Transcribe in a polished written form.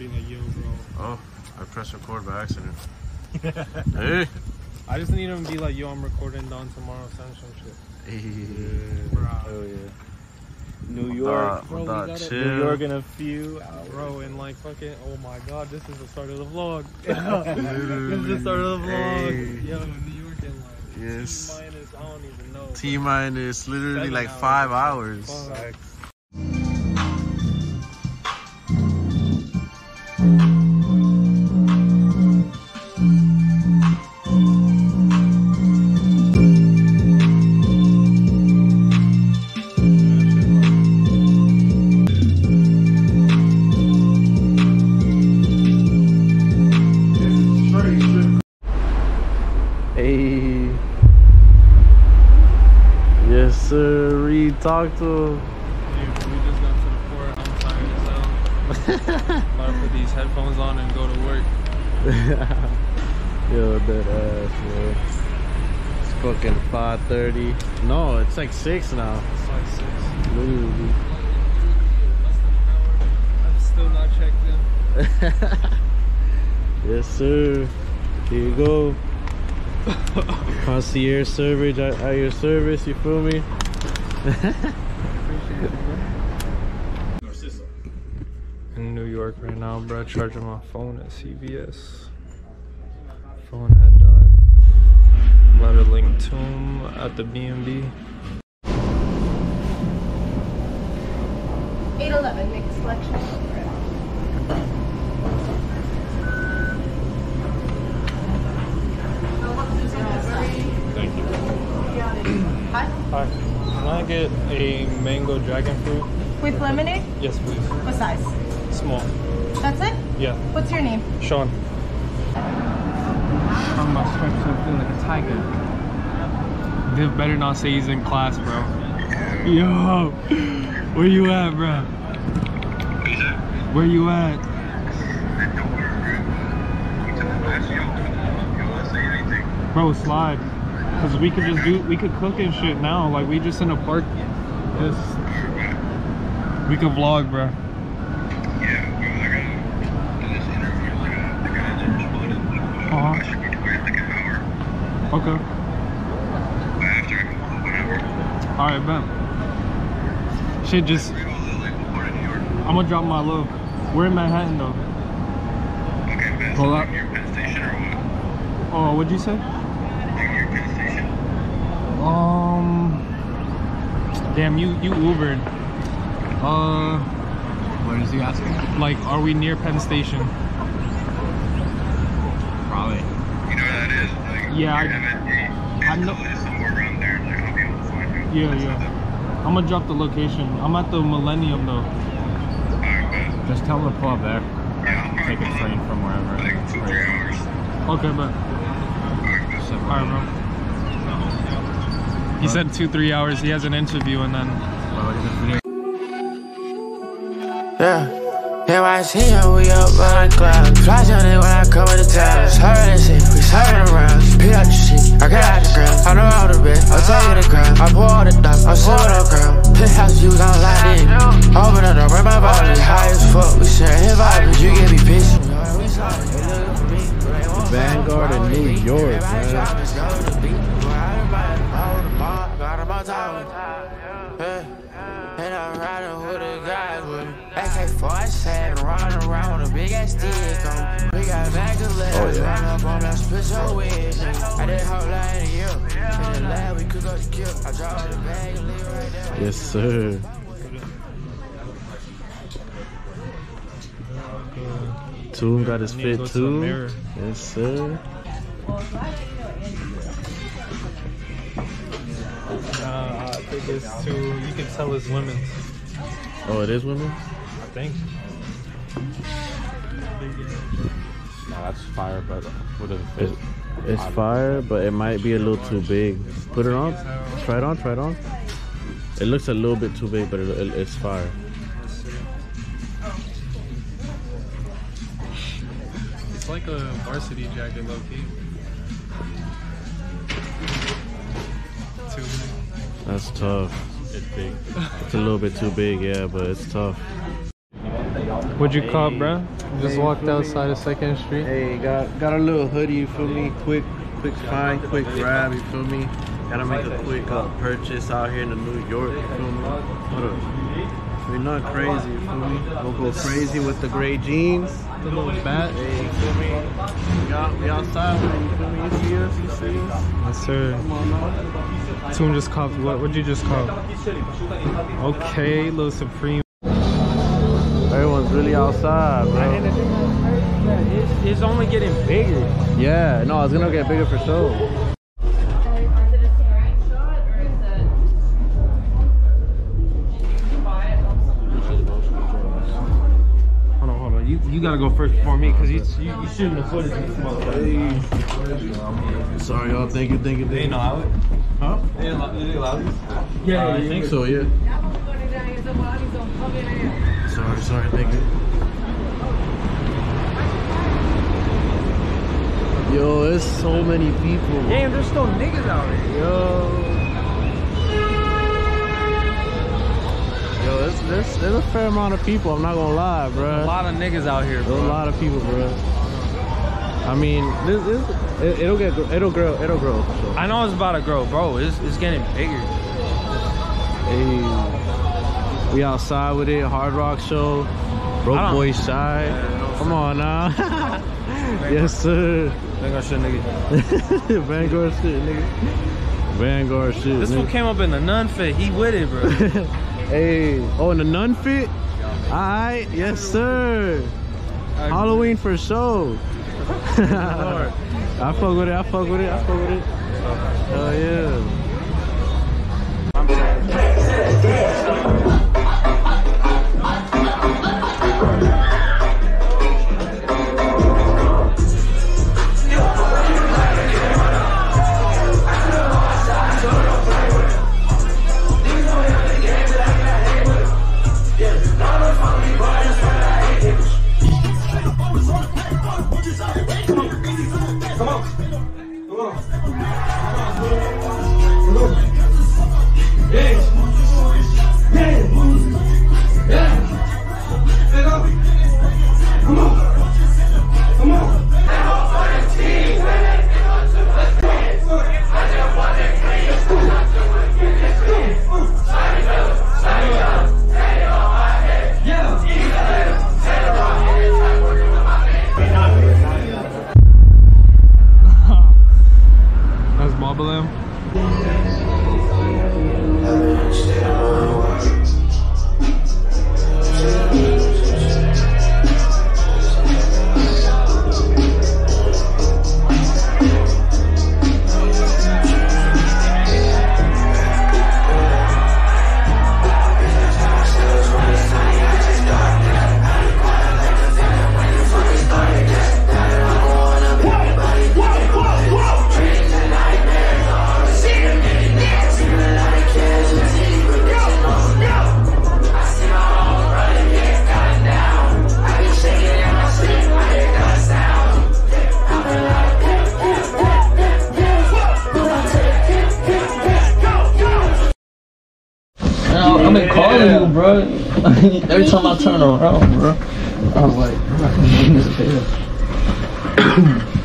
being a yo, bro. Oh, I pressed record by accident. Hey. I just need him to be like, yo, I'm recording down tomorrow, send some shit. Hey. Yeah, bro. Oh, yeah. New York, bro, we got New York in a few hours. Bro, and like fucking, oh my god, this is the start of the vlog. This is the start of the vlog. Hey. Yo, New York in like yes. T-minus, I don't even know. T-minus, literally 7 like hours. 5 hours. Fuck. Talk to him. Dude, we just got to the port. I'm tired as hell. Gotta put these headphones on and go to work. Yo, that ass, bro. It's fucking 5:30. No, it's like 6 now. It's like 6. Literally. I've still not checked in. Yes, sir. Here you go. Concierge service at your service, you feel me? In New York right now, bro. Charging my phone at CVS. Phone had died. Letter linked to him at the B&B. 8:11. Next selection. Thank you. Hi. Hi. Can I get a mango dragon fruit? With lemonade? Yes, please. What size? Small. That's it? Yeah. What's your name? Sean. I'm my sweatshirt feeling like a tiger. They better not say he's in class, bro. Yo! Where you at, bro? Where you at? Bro, slide. Cause we could just do, we could cook and shit now. Like we just in a park. Yes. We could vlog, bro. Yeah. I should be clear like an hour. Okay. But after I come home, whatever. All right, bet. Shit, just. I'm gonna drop my load. We're in Manhattan though. Okay, bet. So like near Penn Station or what? Oh, what'd you say? Damn, you Ubered. What is he asking? Like, are we near Penn Station? Probably. You know where that is? Like, yeah, I know. It's somewhere around there. Like, I'll be able to find you. Yeah, yeah. I'm gonna drop the location. I'm at the Millennium though. Alright, but just tell him to pull up there. Yeah, I'll take a train from wherever. Like 2-3 hours. Okay, but. Alright, bro. He said 2-3 hours, he has an interview and then... Yeah, here I see him, we up by the clouds. Flies on it when I come with the towers. Hurry this shit, we serving around. Peel out your shit, I get out the ground. I know all the best, I'll tell you the ground. I pour all the dump, I'm swimming on ground. Piss house views, I'm lighting. Open it up, bring my ball in. High as fuck, we sharing his vibes. You get me pissed. Vanguard in New York, man. And I'm riding with a guy with AK-47 riding around with a big ass stick on. We got Vanguard riding up on that split wig. I didn't hold lying to you. In the lab we could go to kill. I draw the bag and leave right there. Yes, sir. Toon got his fit too. Yes, sir. I think it's too, you can tell it's women's. Oh, it is women's? I think. Nah, that's fire, but what does it fit? It's fire, but it might be a little too big. Put it on. Try it on, try it on. It looks a little bit too big, but it's fire. It's like a varsity jacket, low-key. That's tough. It's big. It's a little bit too big, yeah, but it's tough. What'd you call, bro? Just walked outside of 2nd Street. Hey, got a little hoodie, you feel me? Quick find, quick grab, you feel me? Gotta make a quick purchase out here in New York, you feel me? What up? We're not crazy, you feel me? Don't go crazy with the gray jeans. The little bat. Hey, you feel me? We outside, man, you feel me? You see us, you see us? Yes, sir. Come on, man. Someone just coughed. What'd you just cough? Okay, little Supreme. Everyone's really outside, bro. It's only getting bigger. Yeah, no, it's gonna get bigger for sure. You gotta go first before me, cause you shooting the footage. Hey. Sorry, y'all. Thank you. They ain't allow it, huh? They ain't allow it. Yeah, I think so. Yeah. Sorry. Thank you. Yo, there's so many people. Damn, there's still niggas out here. Yo, there's a fair amount of people, I'm not gonna lie, bro. There's a lot of niggas out here, bro. There's a lot of people, bro. I mean, it'll grow. For sure. I know it's about to grow, bro. It's getting bigger. Hey, we outside with it. Hard Rock Show, Broke Boy Side. No, come on now. Yes, sir. Vanguard shit, nigga. Vanguard shit, nigga. Vanguard shit. This one came up in the nun fit. He with it, bro. Hey, oh, and the nun fit? Alright, yes sir. Halloween for sure. I fuck with it. Hell yeah. Bro, every time I turn around, bro, I was like, bro, I'm not gonna make this fail.